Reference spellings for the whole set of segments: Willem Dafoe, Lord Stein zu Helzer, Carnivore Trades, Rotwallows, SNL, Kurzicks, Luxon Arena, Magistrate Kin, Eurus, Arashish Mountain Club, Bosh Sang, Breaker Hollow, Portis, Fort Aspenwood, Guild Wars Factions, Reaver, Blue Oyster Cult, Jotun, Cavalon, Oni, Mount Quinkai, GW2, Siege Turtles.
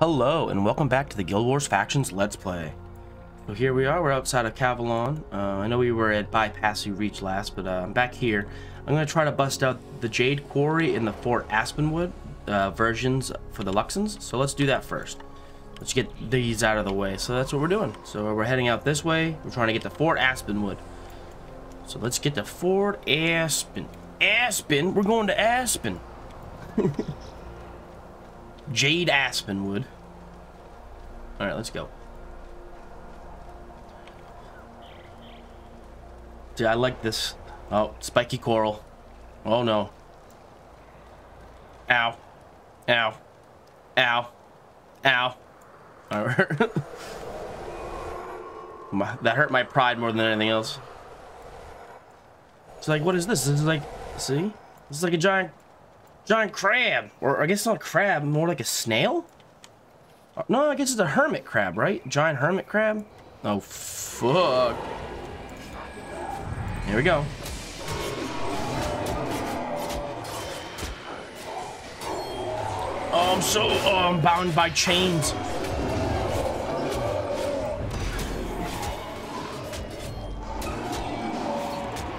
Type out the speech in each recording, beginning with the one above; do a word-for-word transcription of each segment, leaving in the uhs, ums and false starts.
Hello and welcome back to the Guild Wars Factions Let's Play. So here we are, we're outside of Cavalon. Uh, I know we were at Bypass your Reach last, but uh, I'm back here. I'm going to try to bust out the Jade Quarry and the Fort Aspenwood uh, versions for the Luxons. So let's do that first. Let's get these out of the way. So that's what we're doing. So we're heading out this way. We're trying to get to Fort Aspenwood. So let's get to Fort Aspen. Aspen? We're going to Aspen. Jade Aspenwood. Alright, let's go. Dude, I like this. Oh, spiky coral. Oh no. Ow. Ow. Ow. Ow. Alright. That hurt my pride more than anything else. It's like, what is this? This is like, see? This is like a giant... giant crab, or I guess it's not a crab, more like a snail. No, I guess it's a hermit crab, right? Giant hermit crab. Oh fuck! Here we go. Oh, I'm so oh, I'm bound by chains.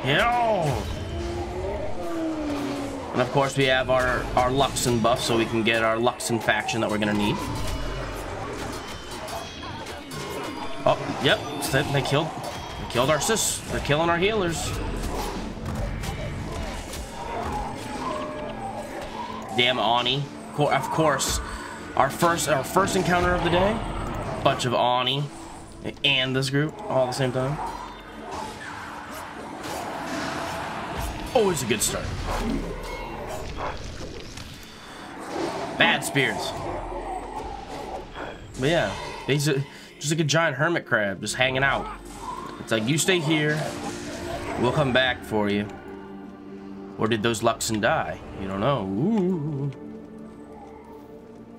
Yo. And of course we have our, our Luxon buff, so we can get our Luxon faction that we're gonna need. Oh, yep, they killed they killed our sis. They're killing our healers. Damn Ani. Of course. Our first our first encounter of the day. Bunch of Ani and this group all at the same time. Always a good start. Bad spears. But yeah, he's a, just like a giant hermit crab, just hanging out. It's like, you stay here, we'll come back for you. Or did those Luxon die? You don't know. Ooh.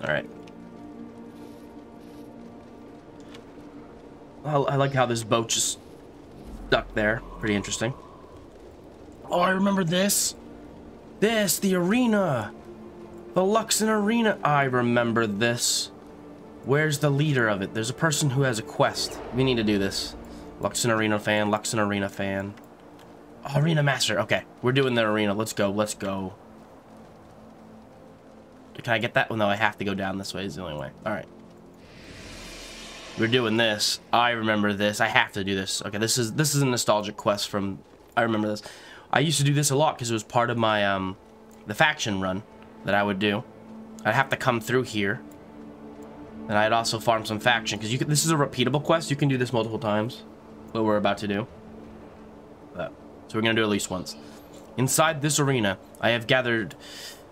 All right. I, I like how this boat just stuck there. Pretty interesting. Oh, I remember this. This, the arena. The Luxon Arena. I remember this. Where's the leader of it? There's a person who has a quest. We need to do this. Luxon Arena fan. Luxon Arena fan. Oh, Arena Master. Okay. We're doing the arena. Let's go. Let's go. Can I get that one? No, I have to go down this way. It's the only way. All right. We're doing this. I remember this. I have to do this. Okay, this is this is a nostalgic quest from... I remember this. I used to do this a lot because it was part of my, um, the faction run that I would do. I'd have to come through here. And I'd also farm some faction because you could, this is a repeatable quest. You can do this multiple times, what we're about to do. But, so we're going to do it at least once. Inside this arena, I have gathered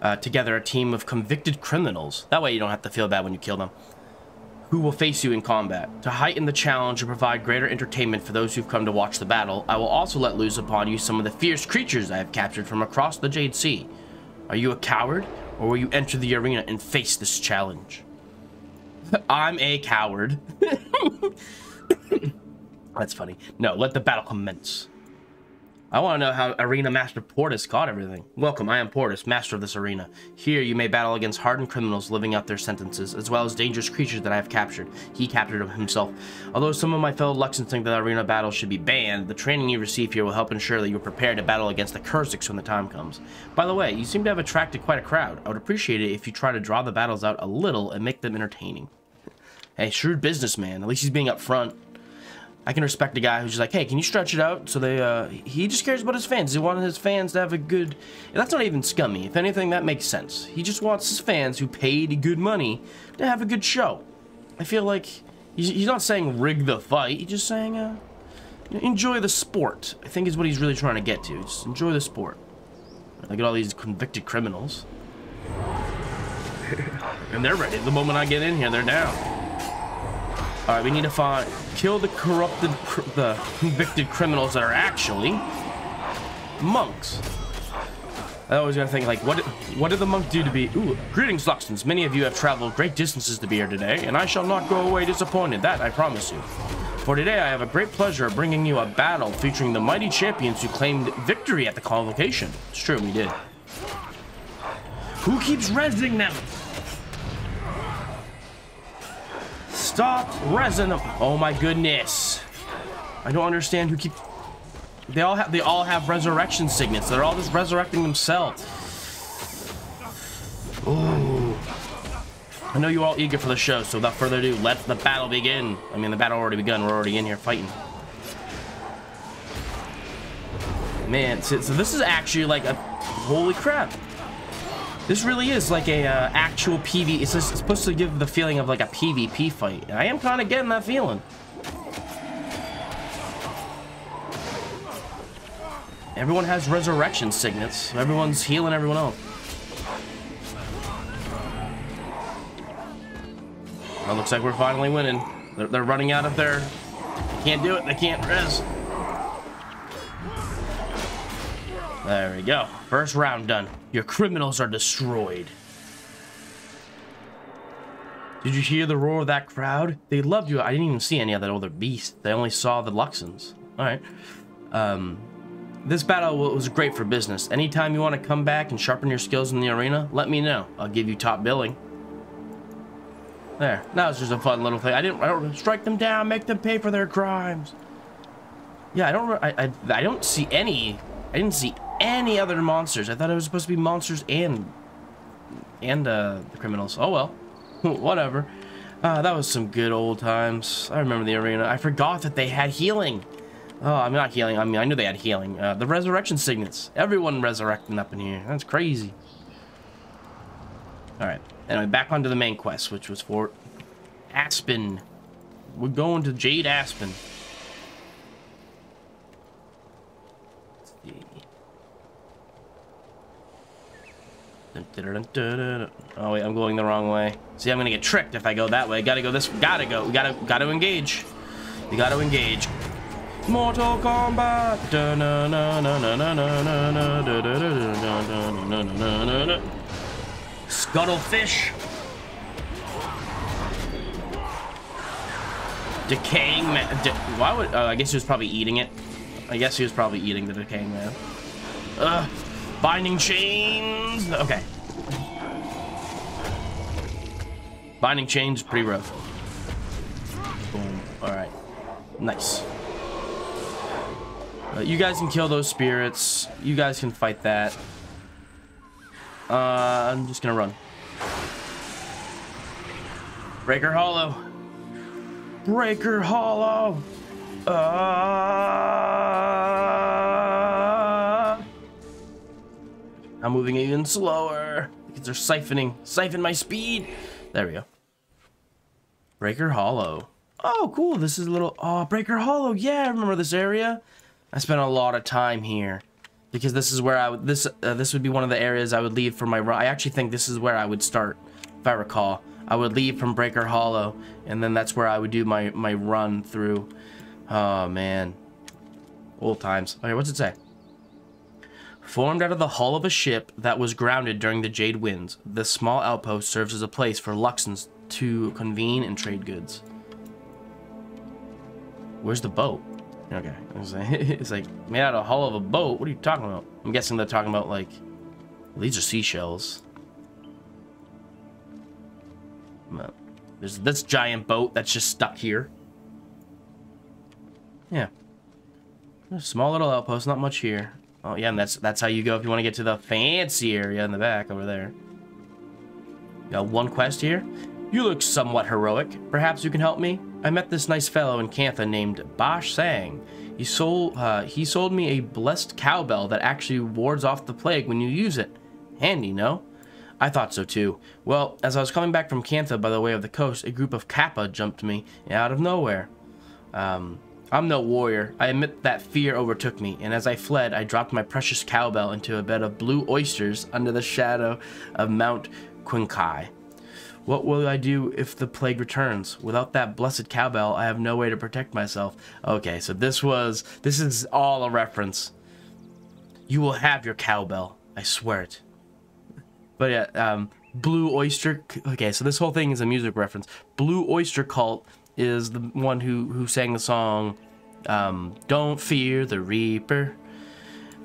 uh, together a team of convicted criminals. That way you don't have to feel bad when you kill them. Who will face you in combat. To heighten the challenge and provide greater entertainment for those who've come to watch the battle, I will also let loose upon you some of the fierce creatures I have captured from across the Jade Sea. Are you a coward, or will you enter the arena and face this challenge? I'm a coward. That's funny. No, let the battle commence. I want to know how Arena Master Portis caught everything. Welcome, I am Portis, master of this arena. Here you may battle against hardened criminals living out their sentences, as well as dangerous creatures that I have captured. He captured them himself. Although some of my fellow Luxons think that arena battles should be banned, the training you receive here will help ensure that you are prepared to battle against the Kurzicks when the time comes. By the way, you seem to have attracted quite a crowd. I would appreciate it if you try to draw the battles out a little and make them entertaining. Hey, shrewd businessman. At least he's being upfront. I can respect a guy who's just like, hey, can you stretch it out? So they, uh, he just cares about his fans. He wanted his fans to have a good, that's not even scummy. If anything, that makes sense. He just wants his fans who paid good money to have a good show. I feel like he's, he's not saying rig the fight. He's just saying, uh, enjoy the sport. I think is what he's really trying to get to. Just enjoy the sport. Look at all these convicted criminals. And they're ready. The moment I get in here, they're down. All right, we need to find, kill the corrupted, cr the convicted criminals that are actually monks. I always gotta think like, what, what did the monk do to be? Ooh, greetings, Luxons. Many of you have traveled great distances to be here today, and I shall not go away disappointed. That I promise you. For today, I have a great pleasure of bringing you a battle featuring the mighty champions who claimed victory at the convocation. It's true, we did. Who keeps rezzing them? Stop resin. Oh my goodness. I don't understand who keep. They all have. They all have resurrection signets. They're all just resurrecting themselves. Ooh. I know you're all eager for the show, so without further ado, let the battle begin. I mean, the battle already begun. We're already in here fighting. Man, so, so this is actually like a. Holy crap! This really is like a uh, actual P V. It's, just, it's supposed to give the feeling of like a P V P fight. And I am kind of getting that feeling. Everyone has resurrection signets. Everyone's healing everyone else. Well, looks like we're finally winning. They're, they're running out of their. Can't do it. They can't res. There we go. First round done. Your criminals are destroyed. Did you hear the roar of that crowd? They loved you. I didn't even see any of that other beast. They only saw the Luxons. All right. Um. This battle was great for business. Anytime you want to come back and sharpen your skills in the arena, let me know. I'll give you top billing. There. That was just a fun little thing. I didn't I don't, strike them down, make them pay for their crimes. Yeah, I don't. I, I I don't see any. I didn't see any other monsters. I thought it was supposed to be monsters and and uh, the criminals. Oh well, whatever. Uh, that was some good old times. I remember the arena. I forgot that they had healing. Oh, I'm not healing. I mean, I knew they had healing. Uh, the resurrection signets. Everyone resurrecting up in here. That's crazy. All right. Anyway, back onto the main quest, which was Fort Aspen. We're going to Jade Aspen. Let's see. Oh wait, I'm going the wrong way. See, I'm gonna get tricked if I go that way. Gotta go this. Gotta go. We gotta. Gotta engage. We gotta engage. Mortal Kombat. Scuttlefish. Decaying man. De Why would? Oh, I guess he was probably eating it. I guess he was probably eating the decaying man. Ugh. Binding chains. Okay. Binding chains, pretty rough. Boom. All right. Nice. Uh, you guys can kill those spirits. You guys can fight that. Uh, I'm just gonna run. Breaker Hollow. Breaker Hollow. Uh, I'm moving even slower because they're siphoning, siphon my speed. There we go. Breaker Hollow. Oh, cool. This is a little. Oh, Breaker Hollow. Yeah, I remember this area. I spent a lot of time here because this is where I would, this uh, this would be one of the areas I would leave for my run. I actually think this is where I would start, if I recall. I would leave from Breaker Hollow, and then that's where I would do my, my run through. Oh, man. Old times. Okay, what's it say? Formed out of the hull of a ship that was grounded during the Jade Winds, this small outpost serves as a place for Luxons to convene and trade goods. Where's the boat? Okay, it's like, it's like made out of a hull of a boat. What are you talking about? I'm guessing they're talking about like, well, these are seashells. There's this giant boat that's just stuck here. Yeah, a small little outpost, not much here. Oh yeah, and that's that's how you go if you want to get to the fancy area in the back over there. Got one quest here. You look somewhat heroic. Perhaps you can help me? I met this nice fellow in Cantha named Bosh Sang. He sold, uh, he sold me a blessed cowbell that actually wards off the plague when you use it. Handy, no? I thought so too. Well, as I was coming back from Cantha by the way of the coast, a group of Kappa jumped me out of nowhere. Um, I'm no warrior. I admit that fear overtook me, and as I fled, I dropped my precious cowbell into a bed of blue oysters under the shadow of Mount Quinkai. What will I do if the plague returns? Without that blessed cowbell, I have no way to protect myself. Okay, so this was, this is all a reference. You will have your cowbell. I swear it. But yeah, um, Blue Oyster, okay, so this whole thing is a music reference. Blue Oyster Cult is the one who, who sang the song, um, Don't Fear the Reaper.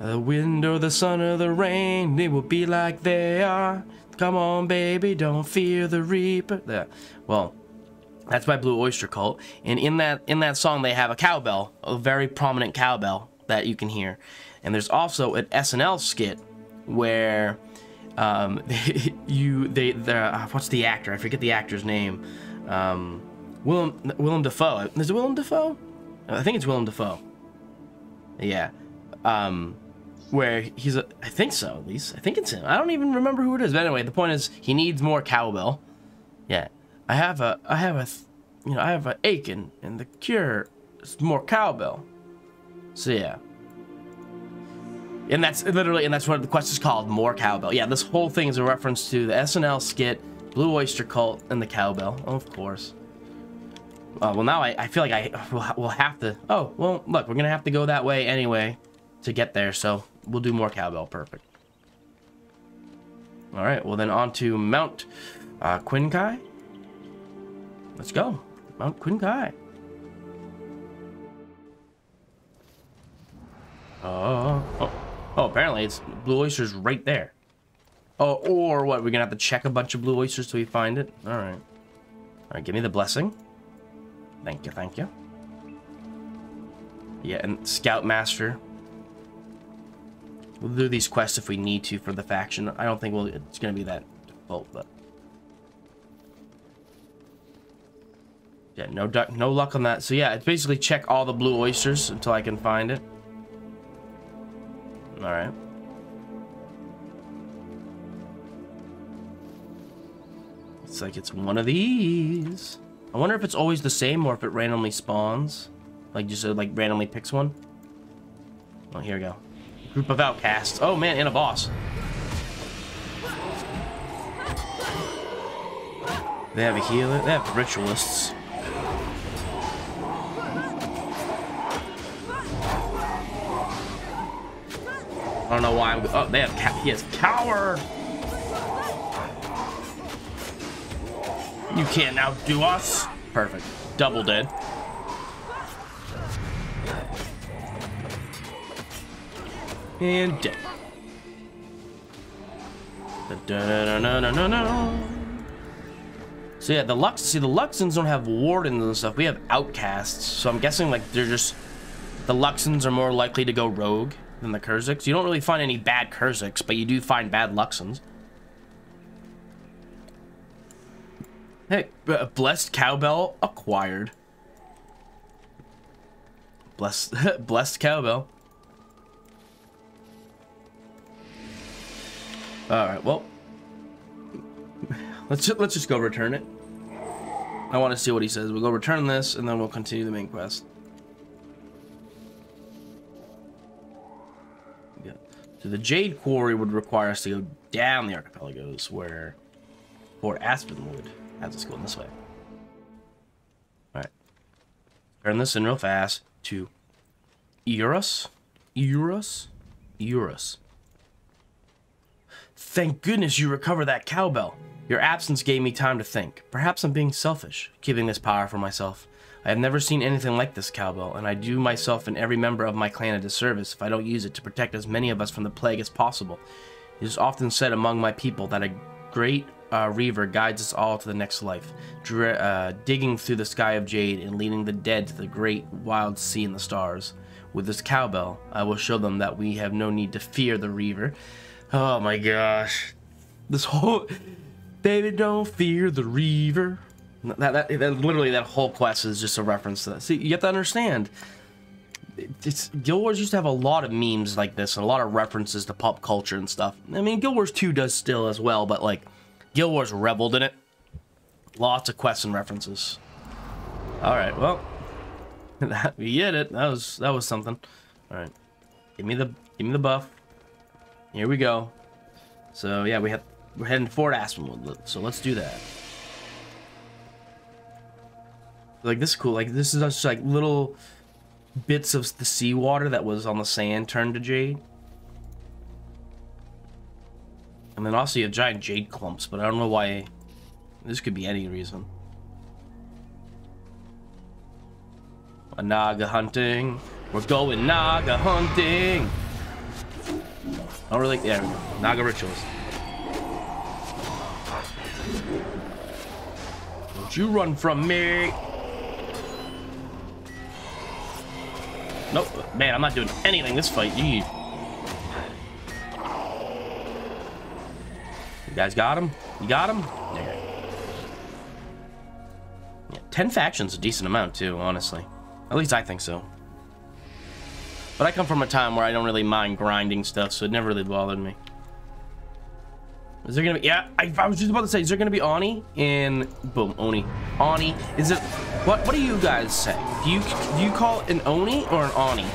The wind or the sun or the rain, they will be like they are. Come on, baby, don't fear the reaper. That. Well, That's by Blue Oyster Cult. And in that in that song, they have a cowbell, a very prominent cowbell that you can hear. And there's also an S N L skit where um, you they the what's the actor? I forget the actor's name. Um, Willem Willem Dafoe. Is it Willem Dafoe? I think it's Willem Dafoe. Yeah. Um, where he's a, I think so, at least. I think it's him. I don't even remember who it is. But anyway, the point is he needs more cowbell. Yeah. I have a, I have a, you know, I have an ache, and, and the cure is more cowbell. So yeah. And that's literally, and that's what the quest is called, More Cowbell. Yeah, this whole thing is a reference to the S N L skit, Blue Oyster Cult, and the cowbell, of course. Uh, well, now I, I feel like I will have to, oh, well, look, we're going to have to go that way anyway to get there, so we'll do More Cowbell, perfect. All right, well then on to Mount uh, Quinkai. Let's go, Mount Quinkai. Uh, oh, oh, apparently it's Blue Oyster's right there. Oh, or what, we're gonna have to check a bunch of Blue Oysters till we find it? All right. All right, give me the blessing. Thank you, thank you. Yeah, and Scoutmaster. We'll do these quests if we need to for the faction. I don't think we'll, it's gonna be that difficult, but. Yeah, no, no luck on that. So yeah, it's basically check all the Blue Oysters until I can find it. All right. It's like it's one of these. I wonder if it's always the same or if it randomly spawns. Like just uh, like randomly picks one. Oh, here we go. Group of outcasts. Oh man, and a boss. They have a healer. They have ritualists. I don't know why I'm. Oh, they have. He has cower. You can't outdo us. Perfect. Double dead. And dead. No, no, no, no, no. So yeah, the Lux, see the Luxons don't have wardens and stuff. We have outcasts, so I'm guessing like they're just, the Luxons are more likely to go rogue than the Kurzicks. You don't really find any bad Kurzicks, but you do find bad Luxons. Hey, uh, blessed cowbell acquired. Blessed, blessed cowbell. All right, well, let's just, let's just go return it. I want to see what he says. We'll go return this, and then we'll continue the main quest. Yeah. So the Jade Quarry would require us to go down the archipelagos, where Fort Aspenwood has us going this way. All right. Turn this in real fast to Eurus, Eurus, Eurus. Thank goodness you recovered that cowbell. Your absence gave me time to think. Perhaps I'm being selfish, keeping this power for myself. I have never seen anything like this cowbell, and I do myself and every member of my clan a disservice if I don't use it to protect as many of us from the plague as possible. It is often said among my people that a great uh, Reaver guides us all to the next life, dr uh, digging through the sky of jade and leading the dead to the great wild sea and the stars. With this cowbell, I will show them that we have no need to fear the Reaver. Oh my gosh. This whole... Baby, don't fear the Reaver. That, that, that, literally, that whole quest is just a reference to that. See, you have to understand. It's, Guild Wars used to have a lot of memes like this and a lot of references to pop culture and stuff. I mean, Guild Wars two does still as well, but, like, Guild Wars reveled in it. Lots of quests and references. All right, well, we get it. That was, that was something. All right. Give me the, give me the buff. Here we go. So, yeah, we have... We're heading to Fort Aspenwood, so let's do that. Like, this is cool. Like, this is just, like, little bits of the seawater that was on the sand turned to jade. And then also you have giant jade clumps, but I don't know why. This could be any reason. A naga hunting. We're going naga hunting! Oh, really? There we go. Naga rituals. You run from me. Nope. Man, I'm not doing anything this fight. Jeez. You guys got him? You got him? Okay. Yeah, ten factions a decent amount, too, honestly. At least I think so. But I come from a time where I don't really mind grinding stuff, so it never really bothered me. Is there gonna be, yeah, I, I was just about to say, is there gonna be Oni? And boom, Oni. Oni, is it, what What do you guys say? Do you, do you call it an Oni or an Oni?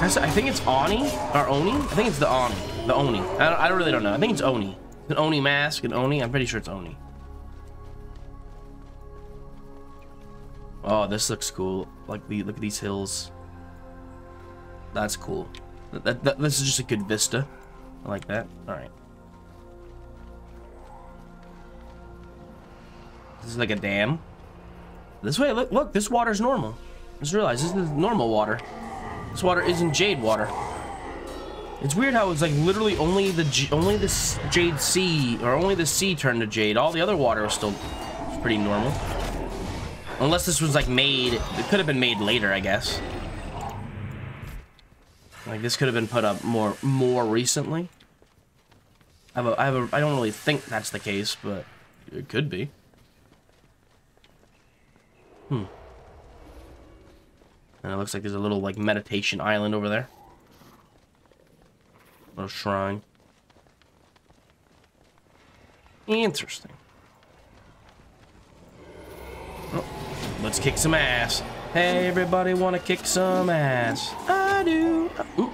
I, I think it's Oni, or Oni? I think it's the Oni, the Oni. I, don't, I really don't know, I think it's Oni. An Oni mask, an Oni, I'm pretty sure it's Oni. Oh, this looks cool. Like, the, look at these hills. That's cool. That, that, this is just a good vista. I like that. Alright. This is like a dam. This way, look, look, this water's normal. Just realize, this is normal water. This water isn't Jade water. It's weird how it's like literally only the only the Jade Sea, or only the sea turned to Jade. All the other water is still pretty normal. Unless this was like made, it could have been made later, I guess. Like, this could have been put up more more recently. I have a, I have a, I don't really think that's the case, but it could be. Hmm. And it looks like there's a little, like, meditation island over there. Little shrine. Interesting. Oh, let's kick some ass. Hey, everybody wanna kick some ass? I do. Uh, ooh,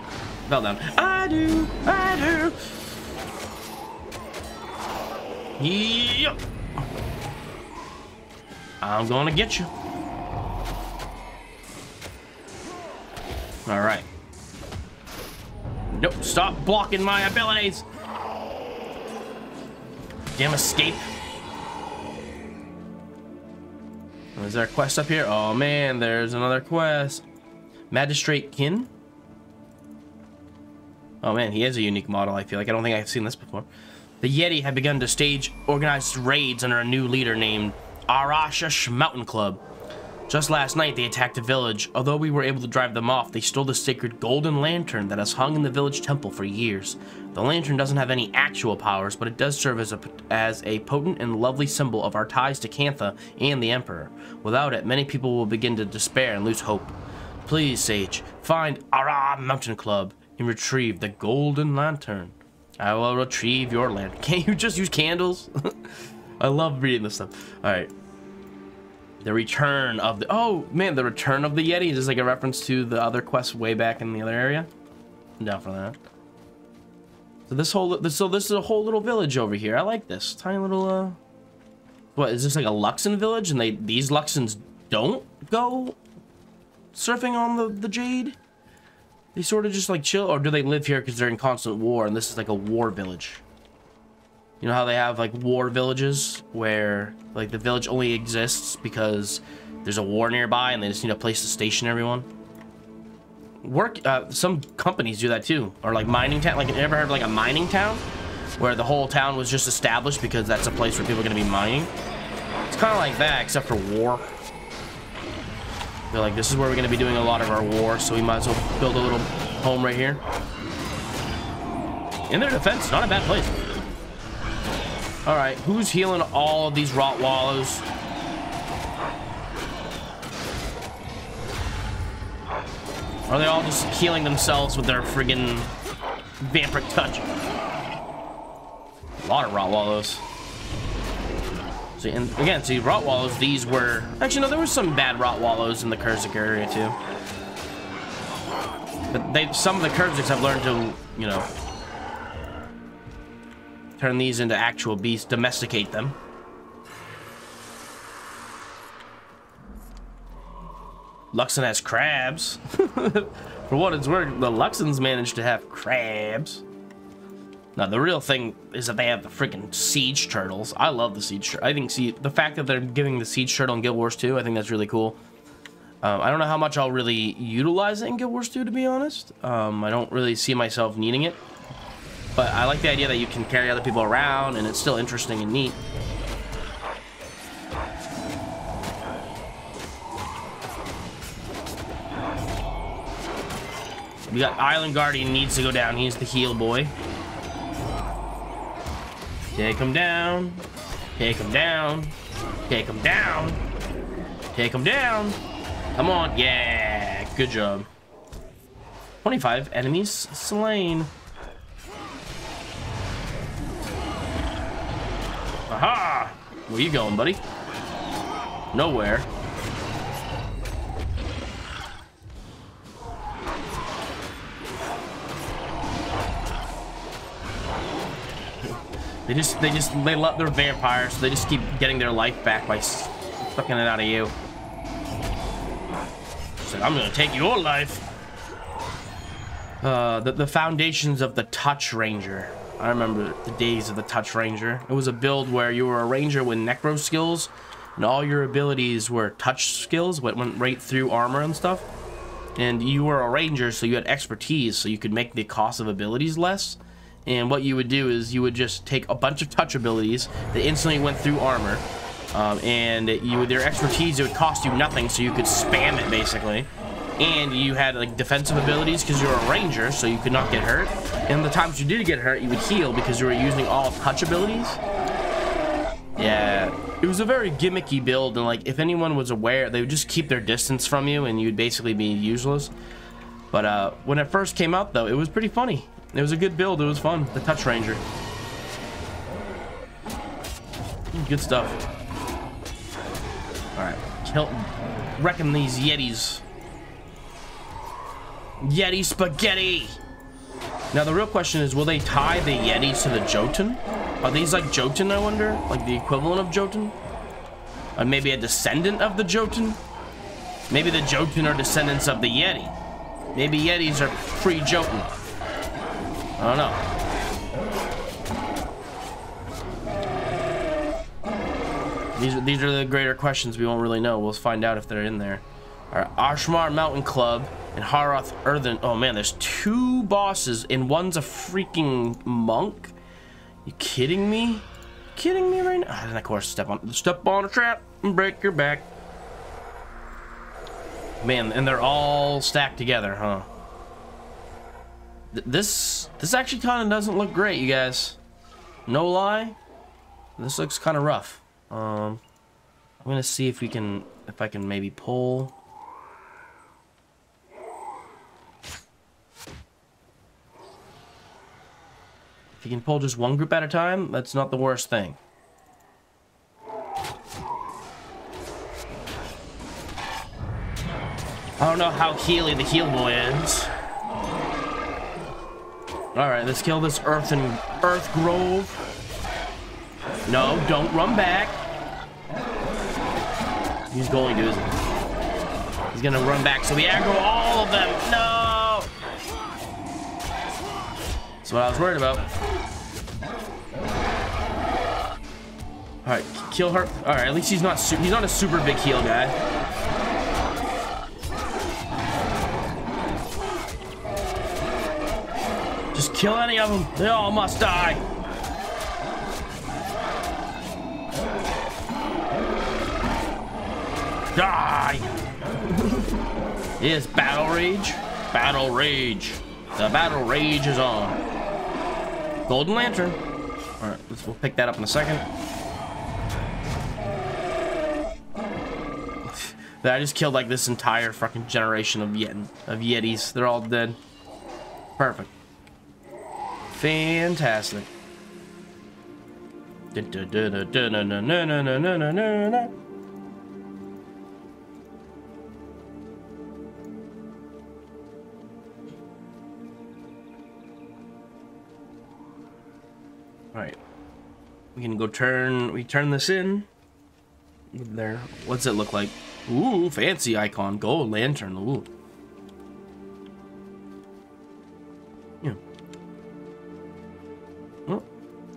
fell down. I do. I do. Yep. I'm gonna get you. All right. Nope. Stop blocking my abilities. Damn escape. Is there a quest up here? Oh man, there's another quest. Magistrate Kin. Oh man, he is a unique model, I feel like. I don't think I've seen this before. The Yeti have begun to stage organized raids under a new leader named Arashish Mountain Club. Just last night, they attacked a village. Although we were able to drive them off, they stole the sacred golden lantern that has hung in the village temple for years. The lantern doesn't have any actual powers, but it does serve as a, as a potent and lovely symbol of our ties to Cantha and the Emperor. Without it, many people will begin to despair and lose hope. Please, Sage, find Ara Mountain Club and retrieve the golden lantern. I will retrieve your lantern. Can't you just use candles? I love reading this stuff. All right. The return of the, oh man, the return of the Yeti. Is this like a reference to the other quest way back in the other area? I'm down for that. So this whole, this, so this is a whole little village over here. I like this tiny little, uh, what is this, like a Luxon village? And they, these Luxons don't go surfing on the, the Jade? They sort of just like chill, or do they live here because they're in constant war and this is like a war village? You know how they have like war villages where like the village only exists because there's a war nearby and they just need a place to station everyone? Work, uh, some companies do that too. Or like mining town, like you ever heard of like a mining town? Where the whole town was just established because that's a place where people are gonna be mining. It's kinda like that, except for war. They're like, this is where we're gonna be doing a lot of our war, so we might as well build a little home right here. In their defense, not a bad place. All right, who's healing all of these Rotwallows? Are they all just healing themselves with their friggin' vampiric touch? A lot of Rotwallows. See, and again, see, Rotwallows, these were... Actually, no, there were some bad Rotwallows in the Kurzicks area, too. But they, some of the Kurzicks have learned to, you know... turn these into actual beasts, domesticate them. Luxon has crabs. For what it's worth, the Luxons managed to have crabs. Now the real thing is that they have the freaking Siege Turtles. I love the Siege Turtle. I think see, the fact that they're giving the Siege Turtle in Guild Wars two, I think that's really cool. Um, I don't know how much I'll really utilize it in Guild Wars two, to be honest. Um, I don't really see myself needing it. But I like the idea that you can carry other people around, and it's still interesting and neat. We got Island Guardian needs to go down. He's the heel boy. Take him down. Take him down. Take him down. Take him down. Come on. Yeah. Good job. twenty-five enemies slain. Aha! Where you going, buddy? Nowhere. They just, they just, they love their vampires, so they just keep getting their life back by sucking it out of you. So I'm gonna take your life. Uh, the, the foundations of the Touch Ranger. I remember the days of the Touch Ranger. It was a build where you were a ranger with necro skills, and all your abilities were touch skills, what went right through armor and stuff. And you were a ranger, so you had expertise, so you could make the cost of abilities less. And what you would do is you would just take a bunch of touch abilities that instantly went through armor, um, and you with their expertise, it would cost you nothing, so you could spam it basically. And you had like defensive abilities because you were a ranger, so you could not get hurt. And the times you did get hurt, you would heal because you were using all touch abilities. Yeah, it was a very gimmicky build, and like if anyone was aware, they would just keep their distance from you, and you'd basically be useless. But uh, when it first came out, though, it was pretty funny. It was a good build. It was fun. The Touch Ranger. Good stuff. All right, help wrecking these Yetis. Yeti spaghetti. Now the real question is, will they tie the Yetis to the Jotun? Are these like Jotun? I wonder, like the equivalent of Jotun, or maybe a descendant of the Jotun. Maybe the Jotun are descendants of the Yeti. Maybe Yetis are pre-Jotun. I don't know. These are, these are the greater questions we won't really know. We'll find out if they're in there. All right, Ashmar Mountain Club and Haroth Earthen. Oh man, there's two bosses, and one's a freaking monk. You kidding me? You kidding me right now? And of course, step on, step on a trap and break your back. Man, and they're all stacked together, huh? This this actually kind of doesn't look great, you guys. No lie, this looks kind of rough. Um, I'm gonna see if we can, if I can maybe pull. If you can pull just one group at a time, that's not the worst thing. I don't know how healy the heel boy is. All right, let's kill this earthen earth grove. No, don't run back. He's going to, isn't he? He's gonna run back, so we aggro all of them. No! That's what I was worried about. All right, kill her. All right, at least he's not su he's not a super big heal guy. Just kill any of them. They all must die. Die. It is battle rage. Battle rage. The battle rage is on. Golden Lantern. All right, let's, we'll pick that up in a second. I just killed like this entire fucking generation of yet of Yetis. They're all dead. Perfect. Fantastic. Alright. We can go turn we turn this in. There. What's it look like? Ooh, fancy icon. Gold lantern. Ooh.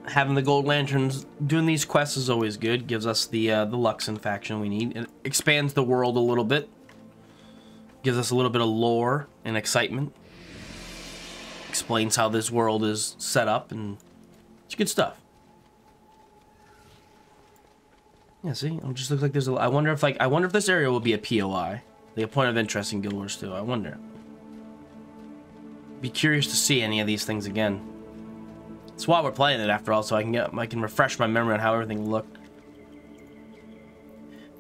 Having the gold lanterns doing these quests is always good. Gives us the uh, the Luxon faction we need. It expands the world a little bit. Gives us a little bit of lore and excitement. explains how this world is set up, and it's good stuff. Yeah, see, it just looks like there's a. I wonder if like I wonder if this area will be a P O I, like a point of interest in Guild Wars two. I wonder. Be curious to see any of these things again. It's why we're playing it after all, so I can get I can refresh my memory on how everything looked.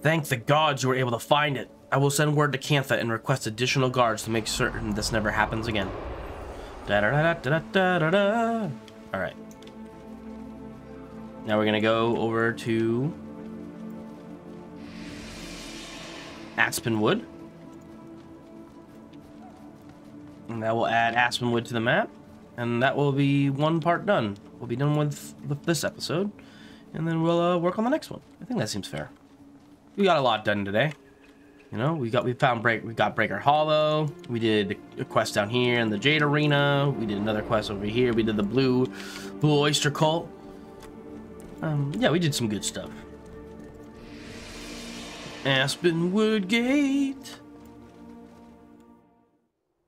Thank the gods you were able to find it. I will send word to Cantha and request additional guards to make certain this never happens again. Da da da da da da da. All right. Now we're gonna go over to Aspenwood, and that will add Aspenwood to the map, and that will be one part done. We'll be done with this episode, and then we'll uh, work on the next one. I think that seems fair. We got a lot done today. You know, we got we found break we got Breaker Hollow. We did a quest down here in the Jade Arena. We did another quest over here. We did the Blue Blue Oyster Cult. Um, yeah, we did some good stuff. Aspenwood Gate.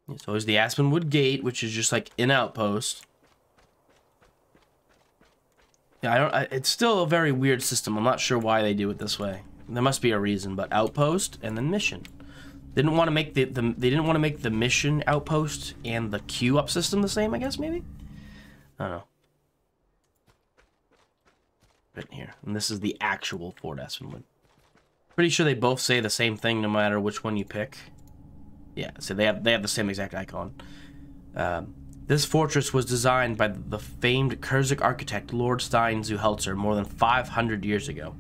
It's always the Aspenwood Gate, which is just like an outpost. Yeah, I don't. I, it's still a very weird system. I'm not sure why they do it this way. There must be a reason, but outpost and then mission. They didn't want to make the, the they didn't want to make the mission outpost and the queue up system the same. I guess maybe. I don't know. Right here, and this is the actual Fort Aspenwood. Pretty sure they both say the same thing no matter which one you pick. Yeah, so they have they have the same exact icon. Um, this fortress was designed by the famed Kurzicks architect Lord Stein zu Helzer more than five hundred years ago.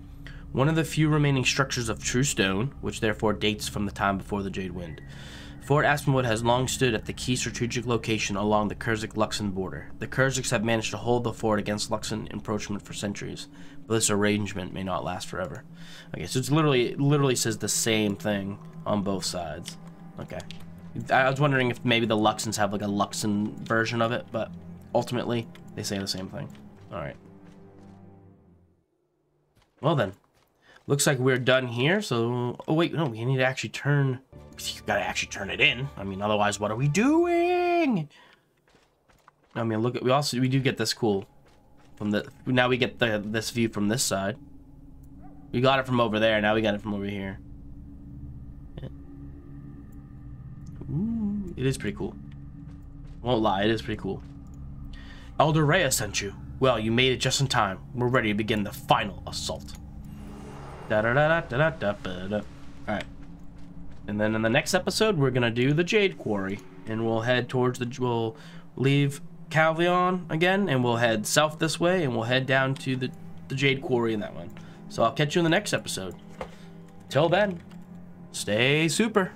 One of the few remaining structures of true stone, which therefore dates from the time before the Jade Wind. Fort Aspenwood has long stood at the key strategic location along the Kurzick-Luxon border. The Kurzicks have managed to hold the fort against Luxon encroachment for centuries, but this arrangement may not last forever. Okay, so it's literally it literally says the same thing on both sides. Okay. I was wondering if maybe the Luxons have like a Luxon version of it, but ultimately they say the same thing. All right. Well then. Looks like we're done here, so... Oh, wait, no, we need to actually turn... You gotta actually turn it in. I mean, otherwise, what are we doing? I mean, look at... We also... We do get this cool... From the... Now we get the this view from this side. We got it from over there. Now we got it from over here. Yeah. Ooh, it is pretty cool. Won't lie, it is pretty cool. Elder Rea sent you. Well, you made it just in time. We're ready to begin the final assault. Da da da da da da da da. All right, and then in the next episode we're gonna do the Jade Quarry, and we'll head towards the we'll leave Cavalon again, and we'll head south this way, and we'll head down to the the Jade Quarry in that one. So I'll catch you in the next episode. Till then, stay super.